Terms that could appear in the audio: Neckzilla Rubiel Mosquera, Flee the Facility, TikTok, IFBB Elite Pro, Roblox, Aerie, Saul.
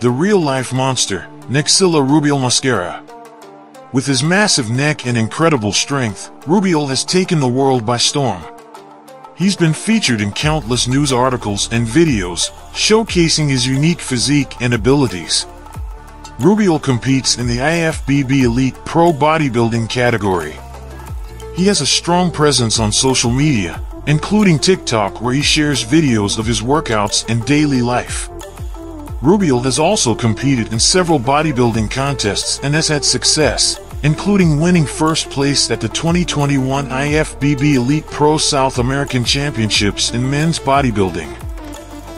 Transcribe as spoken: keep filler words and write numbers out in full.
the real-life monster, Neckzilla Rubiel Mosquera. With his massive neck and incredible strength, Rubiel has taken the world by storm. He's been featured in countless news articles and videos, showcasing his unique physique and abilities. Rubiel competes in the I F B B Elite Pro bodybuilding category. He has a strong presence on social media, including TikTok, where he shares videos of his workouts and daily life. Rubiel has also competed in several bodybuilding contests and has had success, including winning first place at the twenty twenty-one I F B B Elite Pro South American Championships in men's bodybuilding.